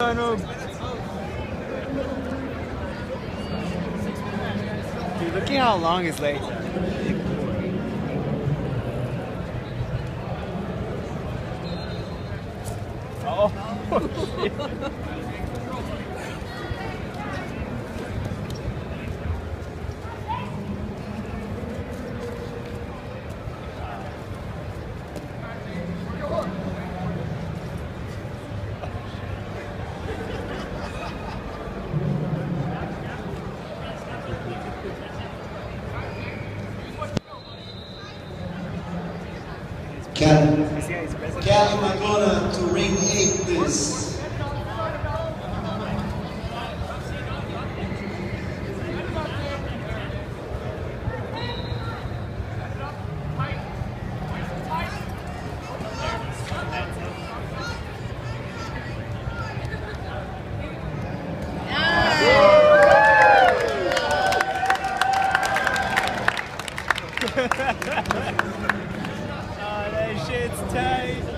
Dude, look at how long his legs are. Oh, shit. Kelly Magona to ring 8, please. Oh, that shit's tight.